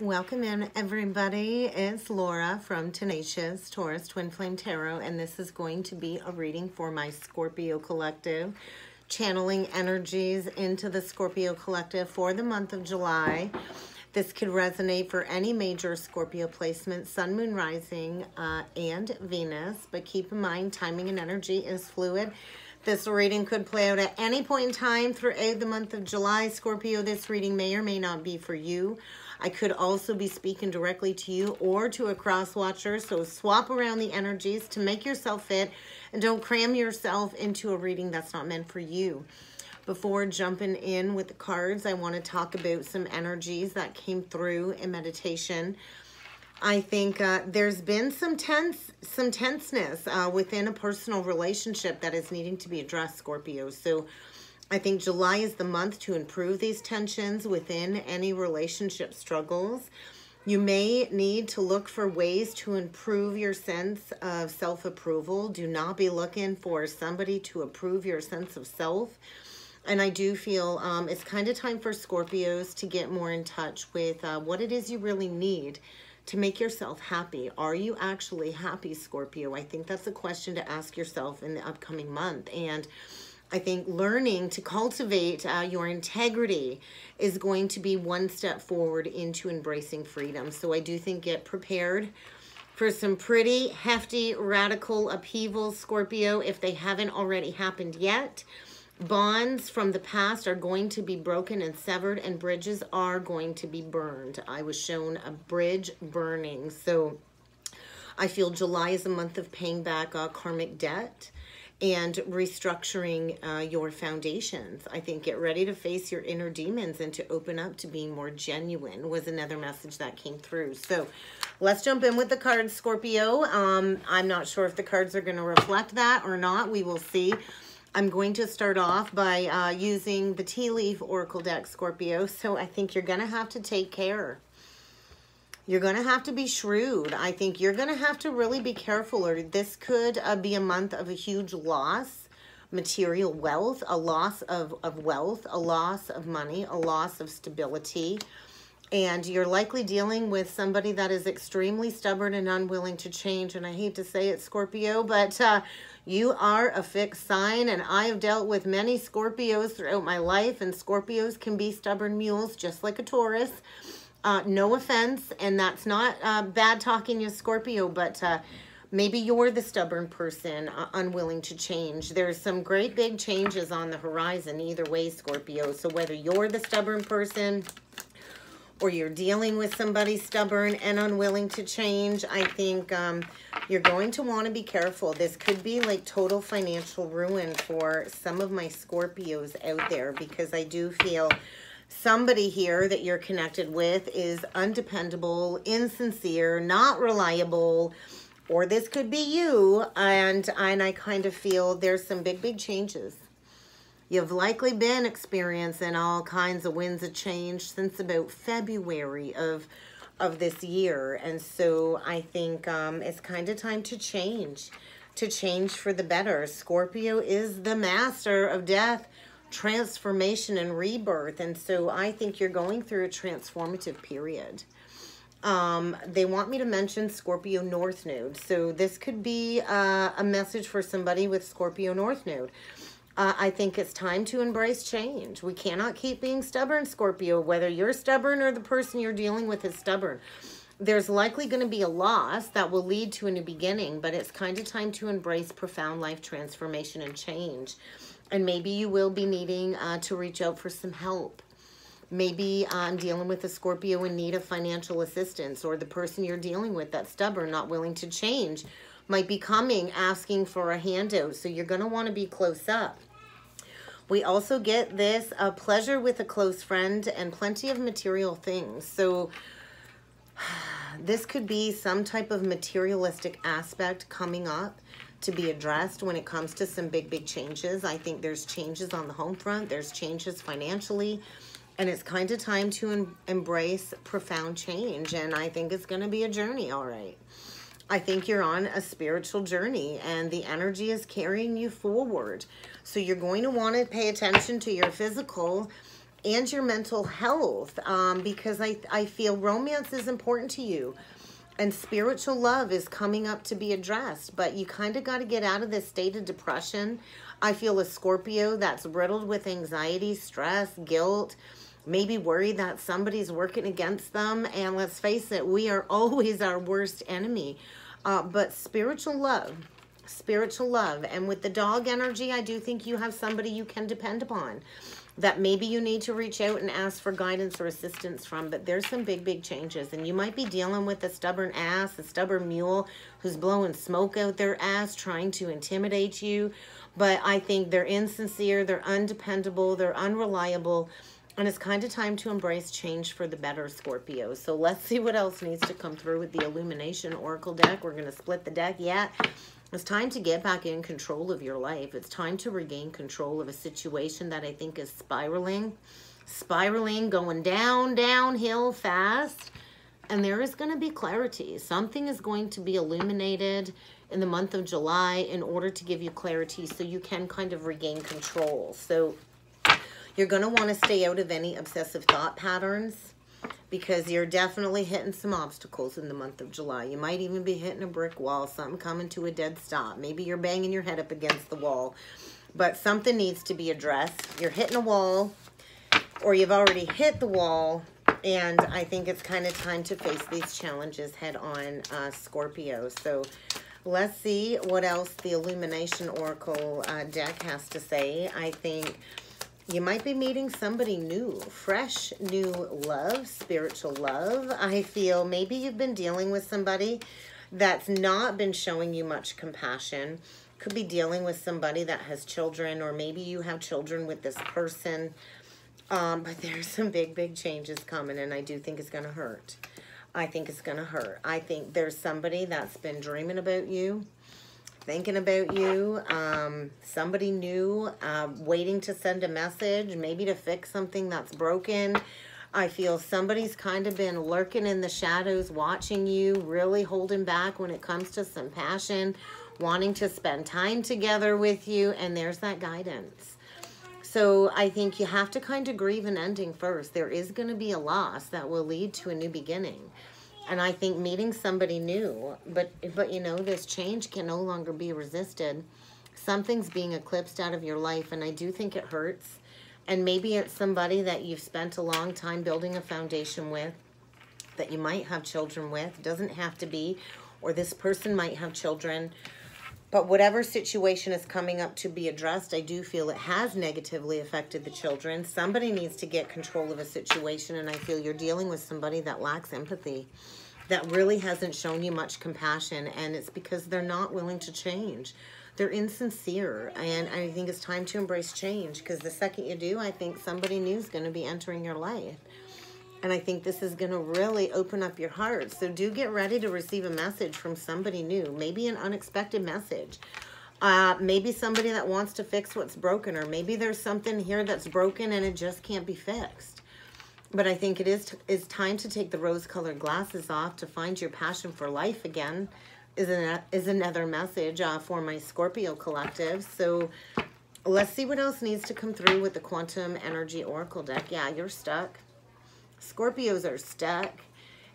Welcome in, everybody. It's Laura from Tenacious Taurus Twin Flame Tarot, and this is going to be a reading for my Scorpio Collective, channeling energies into the Scorpio Collective for the month of July. This could resonate for any major Scorpio placement, Sun, Moon, Rising, and Venus, but keep in mind, timing and energy is fluid. This reading could play out at any point in time throughout the month of July. Scorpio, this reading may or may not be for you. I could also be speaking directly to you or to a cross watcher. So swap around the energies to make yourself fit and don't cram yourself into a reading that's not meant for you. Before jumping in with the cards, I want to talk about some energies that came through in meditation. I think there's been some tenseness within a personal relationship that is needing to be addressed, Scorpio. So I think July is the month to improve these tensions within any relationship struggles. You may need to look for ways to improve your sense of self-approval. Do not be looking for somebody to approve your sense of self. And I do feel it's kind of time for Scorpios to get more in touch with what it is you really need to make yourself happy. Are you actually happy, Scorpio? I think that's a question to ask yourself in the upcoming month. And I think learning to cultivate your integrity is going to be one step forward into embracing freedom. So I do think get prepared for some pretty hefty, radical upheavals, Scorpio, if they haven't already happened yet. Bonds from the past are going to be broken and severed, and bridges are going to be burned. I was shown a bridge burning. So I feel July is a month of paying back karmic debt and restructuring your foundations. I think get ready to face your inner demons and to open up to being more genuine was another message that came through. So let's jump in with the cards, Scorpio. I'm not sure if the cards are going to reflect that or not. We will see. I'm going to start off by using the Tea Leaf Oracle deck, Scorpio. So I think you're going to have to take care. You're going to have to be shrewd. I think you're going to have to really be careful, or this could be a month of a huge loss, material wealth, a loss of wealth, a loss of money, a loss of stability. And you're likely dealing with somebody that is extremely stubborn and unwilling to change. And I hate to say it, Scorpio, but you are a fixed sign. And I have dealt with many Scorpios throughout my life. And Scorpios can be stubborn mules, just like a Taurus. No offense. And that's not bad talking you, Scorpio, but maybe you're the stubborn person unwilling to change. There's some great big changes on the horizon either way, Scorpio. So whether you're the stubborn person or you're dealing with somebody stubborn and unwilling to change, I think you're going to want to be careful. This could be like total financial ruin for some of my Scorpios out there, because I do feel somebody here that you're connected with is undependable, insincere, not reliable, or this could be you, and I kind of feel there's some big changes. You've likely been experiencing all kinds of winds of change since about February of this year. And so I think it's kind of time to change for the better. Scorpio is the master of death, transformation, and rebirth. And so I think you're going through a transformative period. They want me to mention Scorpio North Node. So this could be a message for somebody with Scorpio North Node. I think it's time to embrace change. We cannot keep being stubborn, Scorpio. Whether you're stubborn or the person you're dealing with is stubborn, there's likely going to be a loss that will lead to a new beginning, but it's kind of time to embrace profound life transformation and change. And maybe you will be needing to reach out for some help. Maybe I'm dealing with a Scorpio in need of financial assistance, or the person you're dealing with that's stubborn, not willing to change, might be coming asking for a handout. So you're going to want to be close up. We also get this pleasure with a close friend and plenty of material things. So this could be some type of materialistic aspect coming up to be addressed when it comes to some big changes. I think there's changes on the home front. There's changes financially. And it's kind of time to embrace profound change. And I think it's going to be a journey, all right. I think you're on a spiritual journey and the energy is carrying you forward. So you're going to want to pay attention to your physical and your mental health, because I feel romance is important to you and spiritual love is coming up to be addressed, but you kind of got to get out of this state of depression. I feel a Scorpio that's riddled with anxiety, stress, guilt, maybe worried that somebody's working against them. And let's face it, we are always our worst enemy. But spiritual love, and with the dog energy, I do think you have somebody you can depend upon that maybe you need to reach out and ask for guidance or assistance from, but there's some big, big changes, and you might be dealing with a stubborn ass, a stubborn mule who's blowing smoke out their ass, trying to intimidate you, but I think they're insincere, they're undependable, they're unreliable, and it's kind of time to embrace change for the better, Scorpio. So let's see what else needs to come through with the Illumination Oracle deck. We're going to split the deck, yeah. It's time to get back in control of your life. It's time to regain control of a situation that I think is spiraling, going downhill fast. And there is going to be clarity. Something is going to be illuminated in the month of July in order to give you clarity so you can kind of regain control. So you're going to want to stay out of any obsessive thought patterns, because you're definitely hitting some obstacles in the month of July. You might even be hitting a brick wall, something coming to a dead stop. Maybe you're banging your head up against the wall, but something needs to be addressed. You're hitting a wall, or you've already hit the wall, and I think it's kind of time to face these challenges head on, Scorpio. So let's see what else the Illumination Oracle deck has to say. I think you might be meeting somebody new, fresh, new love, spiritual love. I feel maybe you've been dealing with somebody that's not been showing you much compassion. Could be dealing with somebody that has children, or maybe you have children with this person. But there's some big, big changes coming, and I do think it's going to hurt. I think it's going to hurt. I think there's somebody that's been dreaming about you, thinking about you, somebody new, waiting to send a message, maybe to fix something that's broken. I feel somebody's kind of been lurking in the shadows, watching you, really holding back when it comes to some passion, wanting to spend time together with you, and there's that guidance. So I think you have to kind of grieve an ending first. There is going to be a loss that will lead to a new beginning. And I think meeting somebody new, but you know, this change can no longer be resisted. Something's being eclipsed out of your life, and I do think it hurts. And maybe it's somebody that you've spent a long time building a foundation with, that you might have children with. Doesn't have to be, or this person might have children. But whatever situation is coming up to be addressed, I do feel it has negatively affected the children. Somebody needs to get control of a situation, and I feel you're dealing with somebody that lacks empathy, that really hasn't shown you much compassion, and it's because they're not willing to change. They're insincere, and I think it's time to embrace change, because the second you do, I think somebody new is going to be entering your life. And I think this is going to really open up your heart. So do get ready to receive a message from somebody new. Maybe an unexpected message. Maybe somebody that wants to fix what's broken. Or maybe there's something here that's broken and it just can't be fixed. But I think it is time to take the rose-colored glasses off to find your passion for life again. Is another message for my Scorpio collective. So let's see what else needs to come through with the Quantum Energy Oracle deck. Yeah, you're stuck. Scorpios are stuck,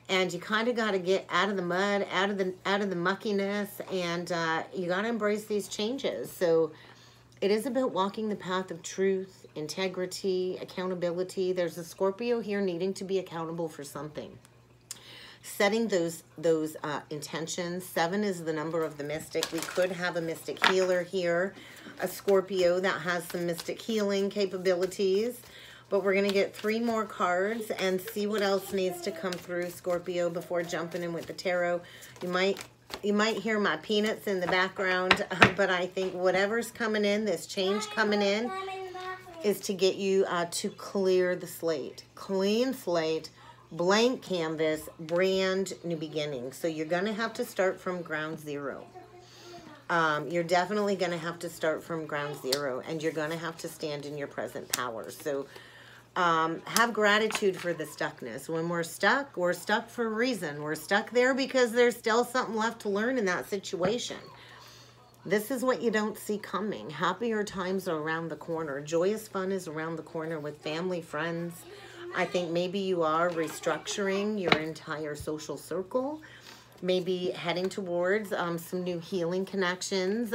and you kind of got to get out of the mud, out of the muckiness, and you got to embrace these changes. So it is about walking the path of truth, integrity, accountability. There's a Scorpio here needing to be accountable for something. Setting those intentions. 7 is the number of the mystic. We could have a mystic healer here, a Scorpio that has some mystic healing capabilities. But we're going to get 3 more cards and see what else needs to come through, Scorpio, before jumping in with the tarot. You might hear my peanuts in the background, but I think whatever's coming in, this change coming in, is to get you to clear the slate. Clean slate, blank canvas, brand new beginning. So you're going to have to start from ground zero. You're definitely going to have to start from ground zero, and you're going to have to stand in your present power. So have gratitude for the stuckness. When we're stuck for a reason. We're stuck there because there's still something left to learn in that situation. This is what you don't see coming. Happier times are around the corner. Joyous fun is around the corner with family, friends. I think maybe you are restructuring your entire social circle. Maybe heading towards some new healing connections.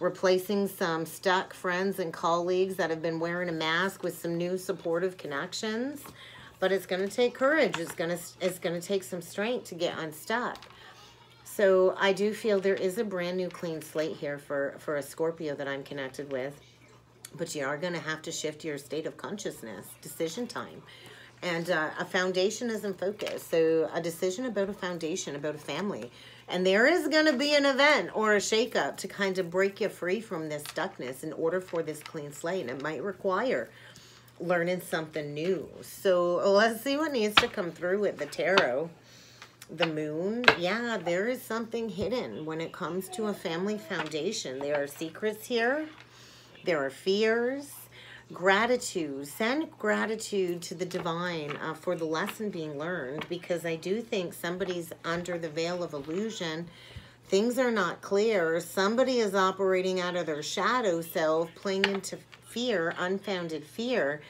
Replacing some stuck friends and colleagues that have been wearing a mask with some new supportive connections. But it's going to take courage. It's going to take some strength to get unstuck. So I do feel there is a brand new clean slate here for a Scorpio that I'm connected with. But you are going to have to shift your state of consciousness, decision time. And a foundation is in focus. So a decision about a foundation, about a family. And there is going to be an event or a shakeup to kind of break you free from this stuckness in order for this clean slate. And it might require learning something new. So let's see what needs to come through with the tarot. The moon. Yeah, there is something hidden when it comes to a family foundation. There are secrets here. There are fears. Gratitude. Send gratitude to the divine for the lesson being learned, because I do think somebody's under the veil of illusion. Things are not clear. Somebody is operating out of their shadow self, playing into fear, unfounded fear.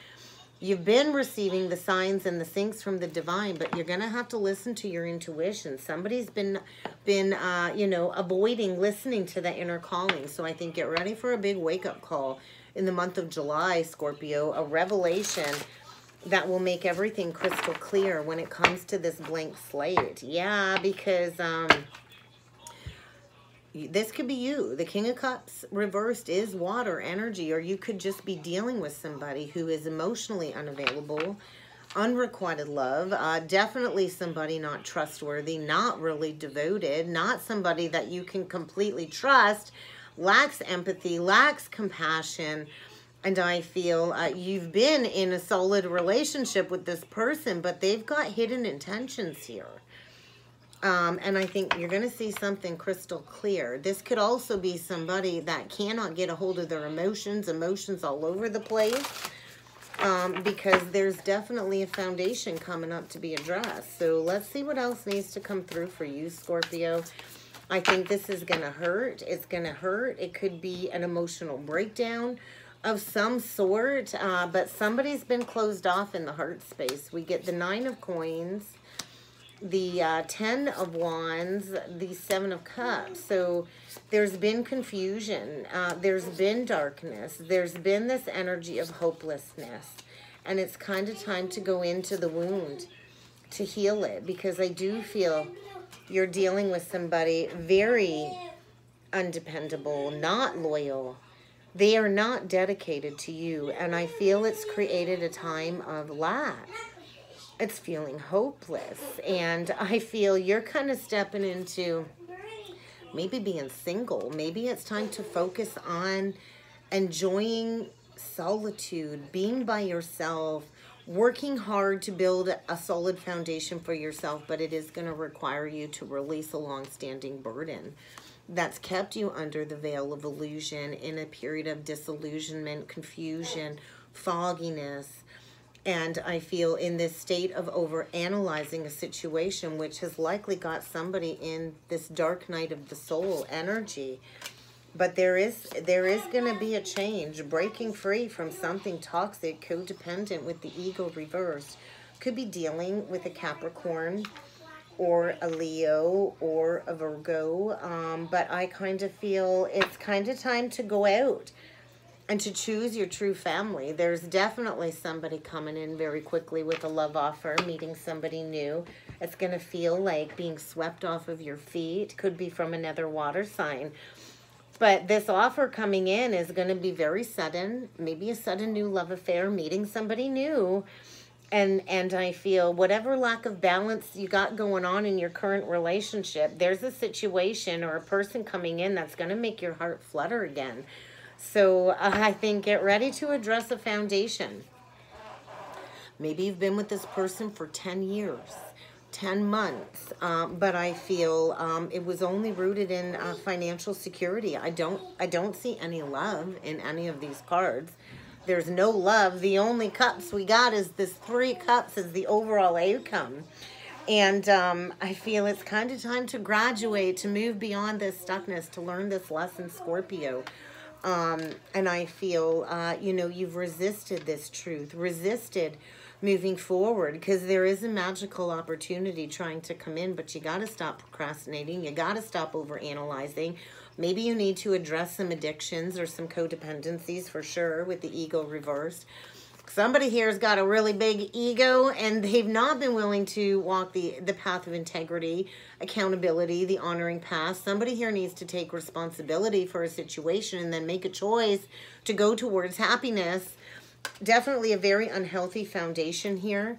You've been receiving the signs and the things from the divine, but you're going to have to listen to your intuition. Somebody's been you know, avoiding listening to the inner calling. So I think get ready for a big wake-up call in the month of July, Scorpio, a revelation that will make everything crystal clear when it comes to this blank slate. Yeah, because this could be you. The King of Cups reversed is water energy, or you could just be dealing with somebody who is emotionally unavailable, unrequited love, definitely somebody not trustworthy, not really devoted, not somebody that you can completely trust, lacks empathy, lacks compassion. And I feel you've been in a solid relationship with this person, but they've got hidden intentions here. And I think you're going to see something crystal clear. This could also be somebody that cannot get a hold of their emotions, all over the place, because there's definitely a foundation coming up to be addressed. So let's see what else needs to come through for you, Scorpio. I think this is going to hurt. It's going to hurt. It could be an emotional breakdown of some sort, but somebody's been closed off in the heart space. We get the 9 of coins, the 10 of wands, the 7 of cups. So there's been confusion. There's been darkness. There's been this energy of hopelessness. And it's kind of time to go into the wound to heal it, because I do feel you're dealing with somebody very undependable, not loyal. They are not dedicated to you. And I feel it's created a time of lack. It's feeling hopeless. And I feel you're kind of stepping into maybe being single. Maybe it's time to focus on enjoying solitude, being by yourself, working hard to build a solid foundation for yourself, but it is going to require you to release a long-standing burden that's kept you under the veil of illusion in a period of disillusionment, confusion, fogginess. And I feel in this state of overanalyzing a situation, which has likely got somebody in this dark night of the soul energy. But there is going to be a change, breaking free from something toxic, codependent with the ego reversed. Could be dealing with a Capricorn or a Leo or a Virgo. But I kind of feel it's kind of time to go out and to choose your true family. There's definitely somebody coming in very quickly with a love offer, meeting somebody new. It's going to feel like being swept off of your feet. Could be from another water sign. But this offer coming in is going to be very sudden. Maybe a sudden new love affair, meeting somebody new. And I feel whatever lack of balance you got going on in your current relationship, there's a situation or a person coming in that's going to make your heart flutter again. So I think get ready to address a foundation. Maybe you've been with this person for 10 years, 10 months, but I feel it was only rooted in financial security. I don't see any love in any of these cards. There's no love. The only cups we got is this 3 cups is the overall outcome. And I feel it's kind of time to graduate, to move beyond this stuckness, to learn this lesson, Scorpio. And I feel, you know, you've resisted this truth, resisted moving forward, because there is a magical opportunity trying to come in, but you got to stop procrastinating. You got to stop overanalyzing. Maybe you need to address some addictions or some codependencies for sure with the ego reversed. Somebody here's got a really big ego and they've not been willing to walk the path of integrity, accountability, the honoring path. Somebody here needs to take responsibility for a situation and then make a choice to go towards happiness. Definitely a very unhealthy foundation here.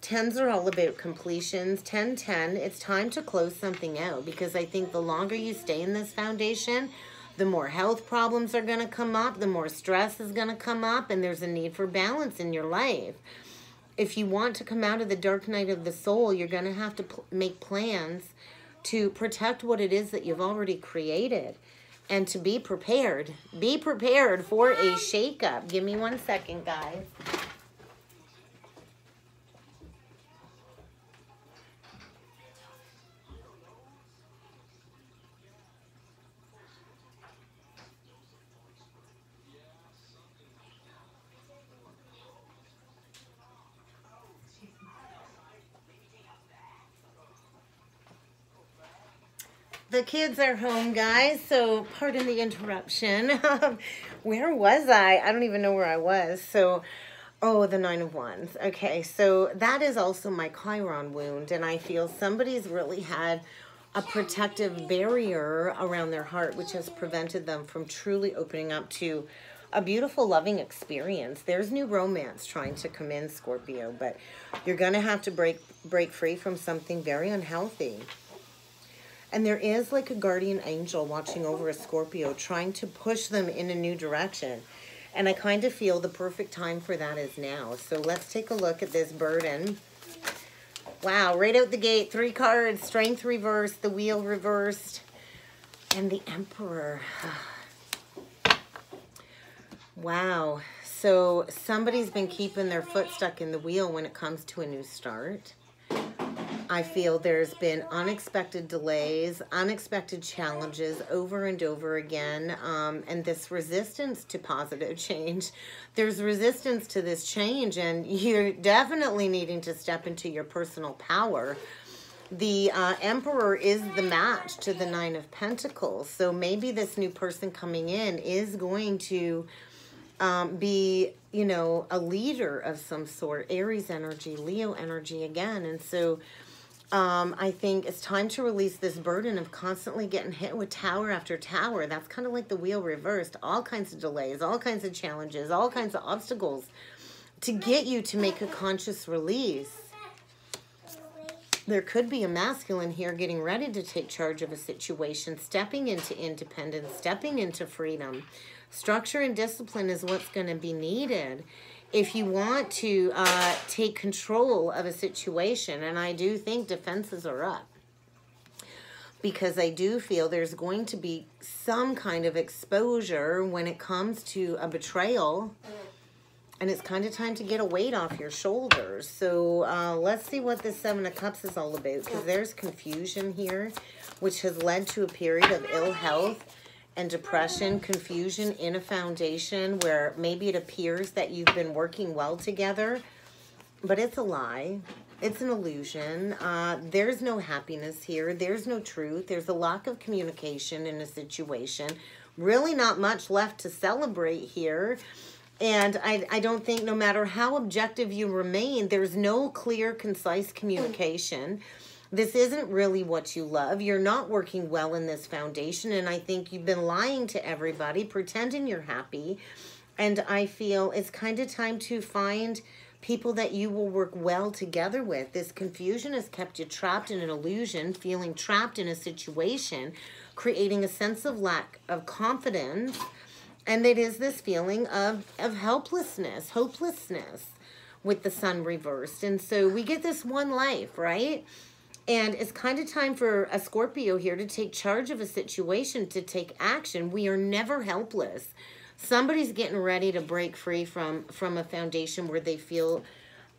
Tens are all about completions. 10-10, it's time to close something out, because I think the longer you stay in this foundation, the more health problems are going to come up, the more stress is going to come up, and there's a need for balance in your life. If you want to come out of the dark night of the soul, you're going to have to make plans to protect what it is that you've already created and to be prepared. Be prepared for a shakeup. Give me one second, guys. The kids are home, guys, so pardon the interruption. Where was I? I don't even know where I was. So, oh, the Nine of Wands. Okay, so that is also my Chiron wound, and I feel somebody's really had a protective barrier around their heart, which has prevented them from truly opening up to a beautiful, loving experience. There's new romance trying to come in, Scorpio, but you're going to have to break free from something very unhealthy. And there is like a guardian angel watching over a Scorpio, trying to push them in a new direction. And I kind of feel the perfect time for that is now. So let's take a look at this burden. Wow, right out the gate, three cards, strength reversed, the wheel reversed, and the Emperor. Wow, so somebody's been keeping their foot stuck in the wheel when it comes to a new start. I feel there's been unexpected delays, unexpected challenges over and over again, and this resistance to positive change. There's resistance to this change, and you're definitely needing to step into your personal power. The Emperor is the match to the Nine of Pentacles, so maybe this new person coming in is going to be, you know, a leader of some sort. Aries energy, Leo energy again, and so... I think it's time to release this burden of constantly getting hit with tower after tower. That's kind of like the wheel reversed. All kinds of delays, all kinds of challenges, all kinds of obstacles to get you to make a conscious release. There could be a masculine here getting ready to take charge of a situation, stepping into independence, stepping into freedom. Structure and discipline is what's going to be needed if you want to take control of a situation. And I do think defenses are up, because I do feel there's going to be some kind of exposure when it comes to a betrayal. And it's kind of time to get a weight off your shoulders. So let's see what this Seven of Cups is all about, because there's confusion here, which has led to a period of ill health and depression, confusion in a foundation where maybe it appears that you've been working well together, but it's a lie. It's an illusion. There's no happiness here. There's no truth. There's a lack of communication in a situation. Really not much left to celebrate here. And I don't think, no matter how objective you remain, there's no clear, concise communication. This isn't really what you love. You're not working well in this foundation, and I think you've been lying to everybody, pretending you're happy. And I feel it's kind of time to find people that you will work well together with. This confusion has kept you trapped in an illusion, feeling trapped in a situation, creating a sense of lack of confidence, and it is this feeling of helplessness, hopelessness, with the Sun reversed. And so we get this one life, right? And it's kind of time for a Scorpio here to take charge of a situation, to take action. We are never helpless. Somebody's getting ready to break free from a foundation where they feel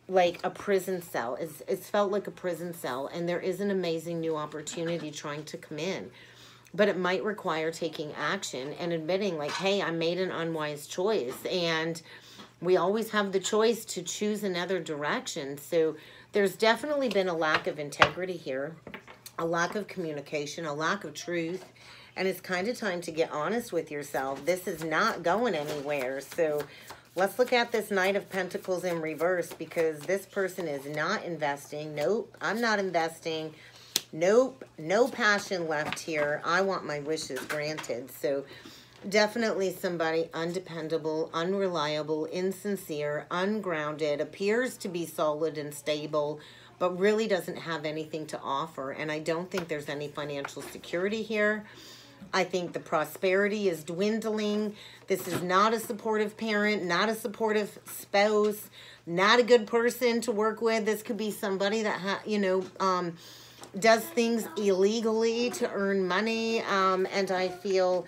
like a prison cell. It's felt like a prison cell, and there is an amazing new opportunity trying to come in. But it might require taking action and admitting, like, hey, I made an unwise choice. And we always have the choice to choose another direction. So there's definitely been a lack of integrity here, a lack of communication, a lack of truth. And it's kind of time to get honest with yourself. This is not going anywhere. So let's look at this Knight of Pentacles in reverse, because this person is not investing. Nope, I'm not investing. Nope, no passion left here. I want my wishes granted. So definitely somebody undependable, unreliable, insincere, ungrounded, appears to be solid and stable, but really doesn't have anything to offer. And I don't think there's any financial security here. I think the prosperity is dwindling. This is not a supportive parent, not a supportive spouse, not a good person to work with. This could be somebody that, does things illegally to earn money, and I feel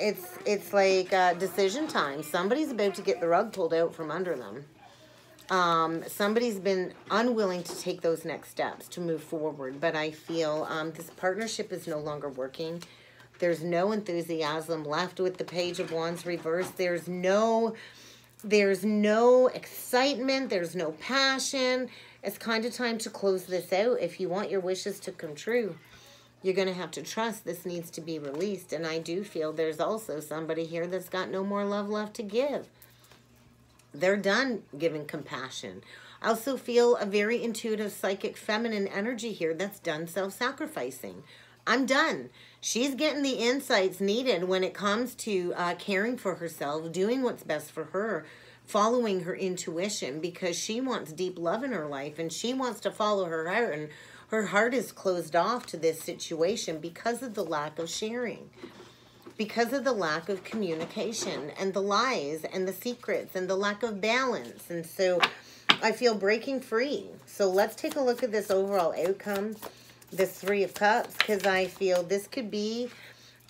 it's like decision time. Somebody's about to get the rug pulled out from under them. Somebody's been unwilling to take those next steps to move forward, but I feel this partnership is no longer working. There's no enthusiasm left with the Page of Wands reversed. There's no excitement. There's no passion. It's kind of time to close this out. If you want your wishes to come true, you're going to have to trust this needs to be released. And I do feel there's also somebody here that's got no more love left to give. They're done giving compassion. I also feel a very intuitive psychic feminine energy here that's done self-sacrificing. I'm done. She's getting the insights needed when it comes to caring for herself, doing what's best for her, following her intuition, because she wants deep love in her life and she wants to follow her heart, and her heart is closed off to this situation because of the lack of sharing, because of the lack of communication and the lies and the secrets and the lack of balance. And so I feel breaking free. So let's take a look at this overall outcome. This Three of Cups, because I feel this could be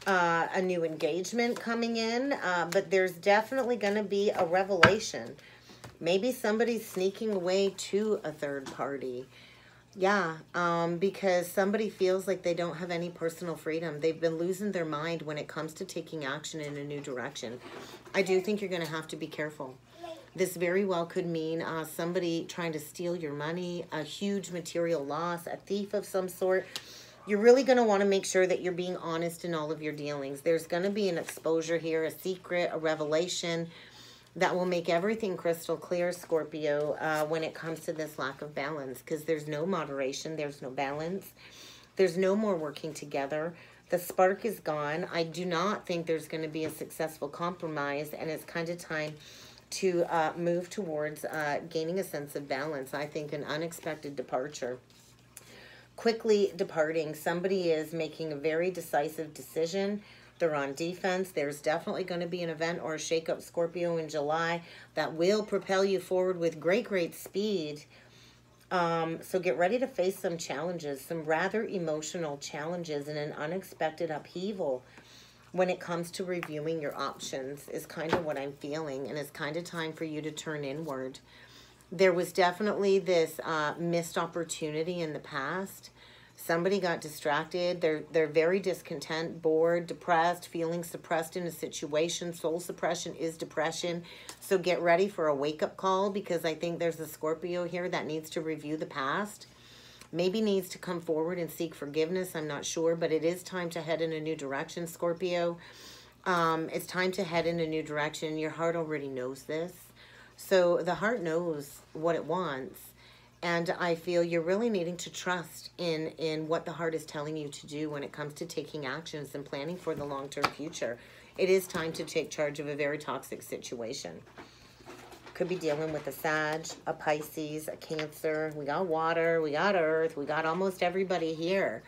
a new engagement coming in, but there's definitely going to be a revelation. Maybe somebody's sneaking away to a third party. Yeah, because somebody feels like they don't have any personal freedom. They've been losing their mind when it comes to taking action in a new direction. I do think you're going to have to be careful. This very well could mean somebody trying to steal your money, a huge material loss, a thief of some sort. You're really going to want to make sure that you're being honest in all of your dealings. There's going to be an exposure here, a secret, a revelation that will make everything crystal clear, Scorpio, when it comes to this lack of balance, because there's no moderation, there's no balance, there's no more working together. The spark is gone. I do not think there's going to be a successful compromise, and it's kind of time to move towards gaining a sense of balance. I think an unexpected departure. Quickly departing. Somebody is making a very decisive decision. They're on defense. There's definitely going to be an event or a shakeup, Scorpio, in July that will propel you forward with great speed. So get ready to face some challenges, some rather emotional challenges, and an unexpected upheaval. When it comes to reviewing your options is kind of what I'm feeling, and it's kind of time for you to turn inward. There was definitely this missed opportunity in the past. Somebody got distracted. They're very discontent, bored, depressed, feeling suppressed in a situation. Soul suppression is depression. So get ready for a wake-up call, because I think there's a Scorpio here that needs to review the past. Maybe needs to come forward and seek forgiveness. I'm not sure, but it is time to head in a new direction, Scorpio. It's time to head in a new direction. Your heart already knows this. So the heart knows what it wants. And I feel you're really needing to trust in what the heart is telling you to do when it comes to taking actions and planning for the long-term future. It is time to take charge of a very toxic situation. Could be dealing with a Sag, a Pisces, a Cancer. We got water, we got earth, we got almost everybody here.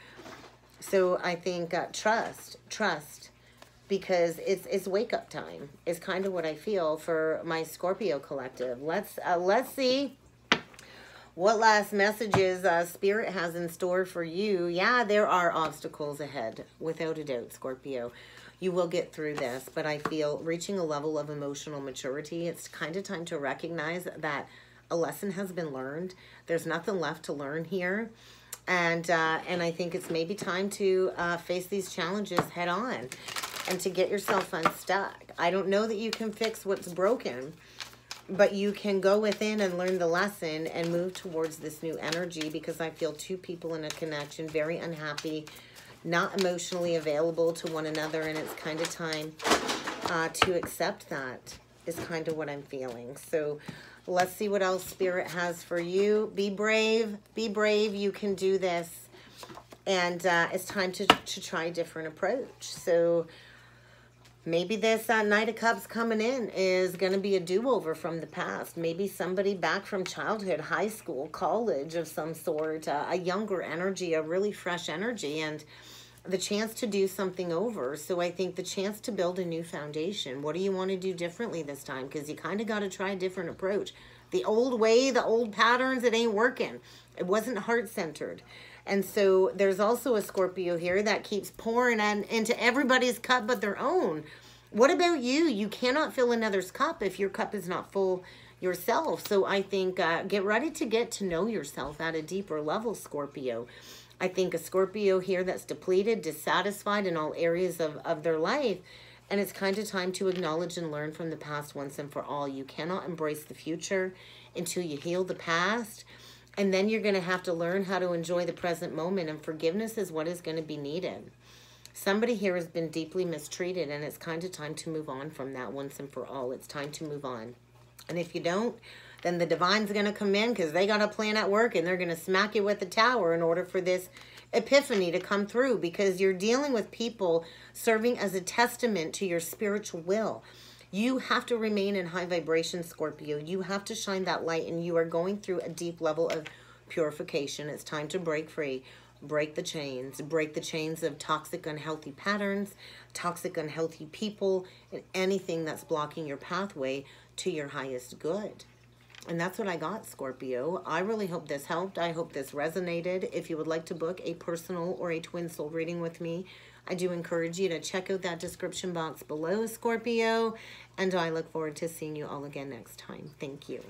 So I think trust, because it's wake-up time is kind of what I feel for my Scorpio collective. Let's see what last messages Spirit has in store for you. Yeah, there are obstacles ahead, without a doubt, Scorpio. You will get through this, but I feel reaching a level of emotional maturity. It's kind of time to recognize that a lesson has been learned. There's nothing left to learn here. And I think it's maybe time to face these challenges head on and to get yourself unstuck. I don't know that you can fix what's broken, but you can go within and learn the lesson and move towards this new energy, because I feel two people in a connection, very unhappy, not emotionally available to one another, and it's kind of time to accept that is kind of what I'm feeling. So let's see what else Spirit has for you. Be brave. Be brave. You can do this. And it's time to try a different approach. So maybe this Knight of Cups coming in is going to be a do-over from the past. Maybe somebody back from childhood, high school, college of some sort, a younger energy, a really fresh energy, and the chance to do something over. So I think the chance to build a new foundation. What do you want to do differently this time? Because you kind of got to try a different approach. The old way, the old patterns, it ain't working. It wasn't heart-centered. And so there's also a Scorpio here that keeps pouring into everybody's cup but their own. What about you? You cannot fill another's cup if your cup is not full yourself. So I think get ready to get to know yourself at a deeper level, Scorpio. I think a Scorpio here that's depleted, dissatisfied in all areas of their life. And it's kind of time to acknowledge and learn from the past once and for all. You cannot embrace the future until you heal the past. And then you're going to have to learn how to enjoy the present moment. And forgiveness is what is going to be needed. Somebody here has been deeply mistreated, and it's kind of time to move on from that once and for all. It's time to move on. And if you don't, then the divine's going to come in, because they got a plan at work, and they're going to smack you with the tower in order for this epiphany to come through, because you're dealing with people serving as a testament to your spiritual will. You have to remain in high vibration, Scorpio. You have to shine that light, and you are going through a deep level of purification. It's time to break free. Break the chains of toxic, unhealthy patterns, toxic, unhealthy people, and anything that's blocking your pathway to your highest good. And that's what I got, Scorpio. I really hope this helped. I hope this resonated. If you would like to book a personal or a twin soul reading with me, I do encourage you to check out that description box below, Scorpio. And I look forward to seeing you all again next time. Thank you.